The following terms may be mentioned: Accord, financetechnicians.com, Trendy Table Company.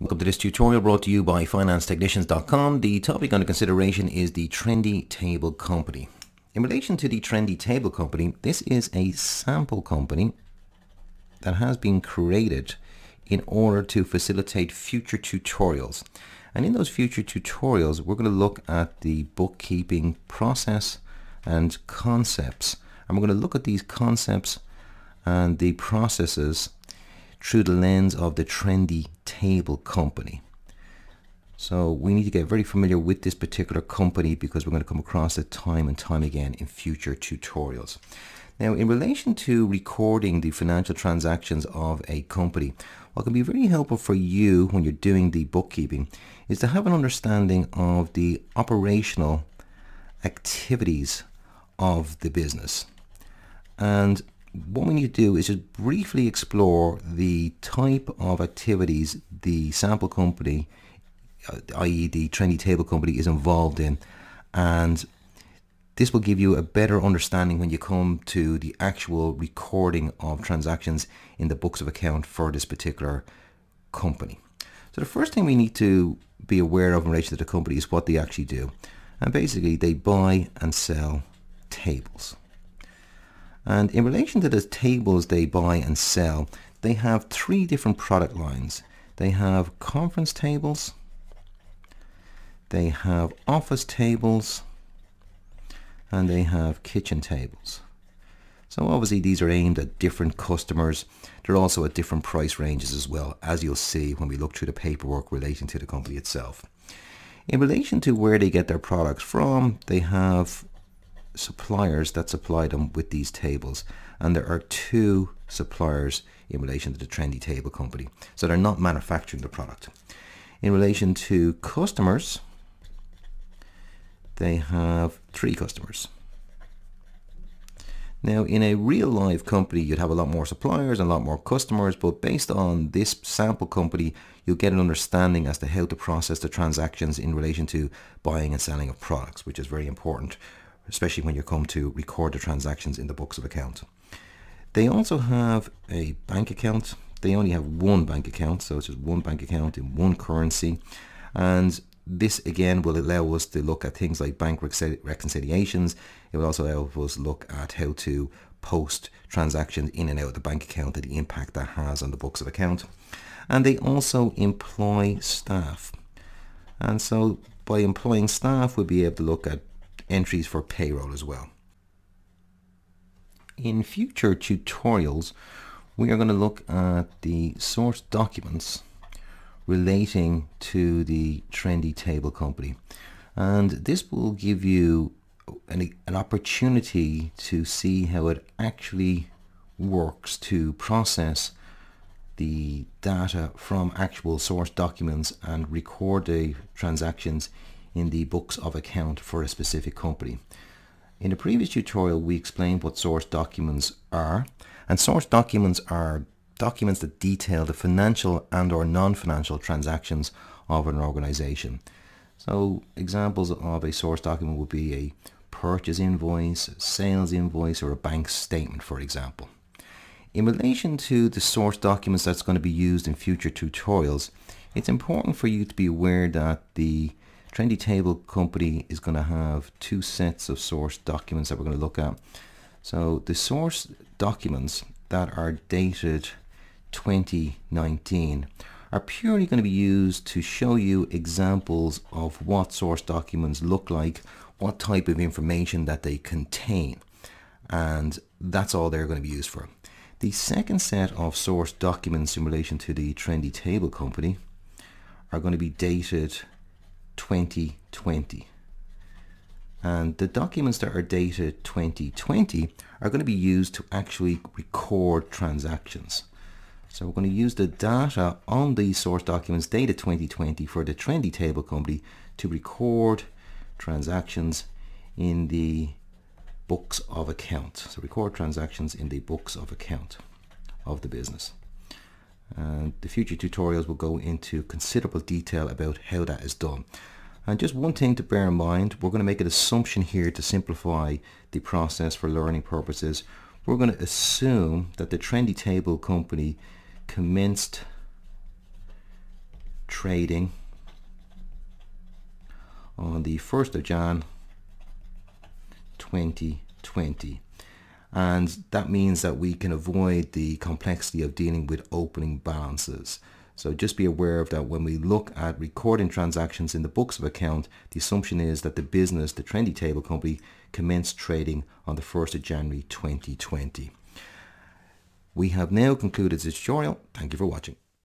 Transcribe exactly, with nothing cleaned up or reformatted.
Welcome to this tutorial brought to you by finance technicians dot com. The topic under consideration is the Trendy Table Company. In relation to the Trendy Table Company, this is a sample company that has been created in order to facilitate future tutorials. And in those future tutorials, we're going to look at the bookkeeping process and concepts. And we're going to look at these concepts and the processes through the lens of the Trendy Table Company. So we need to get very familiar with this particular company because we're going to come across it time and time again in future tutorials. Now, in relation to recording the financial transactions of a company, what can be very helpful for you when you're doing the bookkeeping is to have an understanding of the operational activities of the business. And what we need to do is just briefly explore the type of activities the sample company, that is the Trendy Table Company, is involved in, and this will give you a better understanding when you come to the actual recording of transactions in the books of account for this particular company. So the first thing we need to be aware of in relation to the company is what they actually do, and basically they buy and sell tables. And in relation to the tables they buy and sell, they have three different product lines. They have conference tables, they have office tables, and they have kitchen tables. So obviously these are aimed at different customers. They're also at different price ranges as well, as you'll see when we look through the paperwork relating to the company itself. In relation to where they get their products from, they have suppliers that supply them with these tables, and there are two suppliers in relation to the Trendy Table Company, so they're not manufacturing the product. In relation to customers, they have three customers. Now, in a real live company, you'd have a lot more suppliers and a lot more customers, but based on this sample company, you'll get an understanding as to how to process the transactions in relation to buying and selling of products, which is very important, especially when you come to record the transactions in the books of account. They also have a bank account. They only have one bank account, so it's just one bank account in one currency. And this again will allow us to look at things like bank reconciliations. It will also allow us to look at how to post transactions in and out of the bank account and the impact that has on the books of account. And they also employ staff. And so by employing staff, we'll be able to look at entries for payroll as well. In future tutorials, we are going to look at the source documents relating to the Trendy Table Company, and this will give you an, an opportunity to see how it actually works to process the data from actual source documents and record the transactions in the books of account for a specific company. In the previous tutorial, we explained what source documents are, and source documents are documents that detail the financial and or non-financial transactions of an organization. So examples of a source document would be a purchase invoice, sales invoice, or a bank statement, for example. In relation to the source documents that's going to be used in future tutorials, it's important for you to be aware that the Trendy Table Company is going to have two sets of source documents that we're going to look at. So the source documents that are dated twenty nineteen are purely going to be used to show you examples of what source documents look like, what type of information that they contain, and that's all they're going to be used for. The second set of source documents in relation to the Trendy Table Company are going to be dated twenty twenty, and the documents that are dated twenty twenty are going to be used to actually record transactions. So we're going to use the data on these source documents dated twenty twenty for the Trendy Table Company to record transactions in the books of account. So record transactions in the books of account of the business. And the future tutorials will go into considerable detail about how that is done. And just one thing to bear in mind, we're going to make an assumption here to simplify the process for learning purposes. We're going to assume that the Trendy Table Company commenced trading on the first of January twenty twenty, and that means that we can avoid the complexity of dealing with opening balances. So just be aware of that when we look at recording transactions in the books of account, the assumption is that the business, the Trendy Table Company, commenced trading on the first of January twenty twenty. We have now concluded this tutorial. Thank you for watching.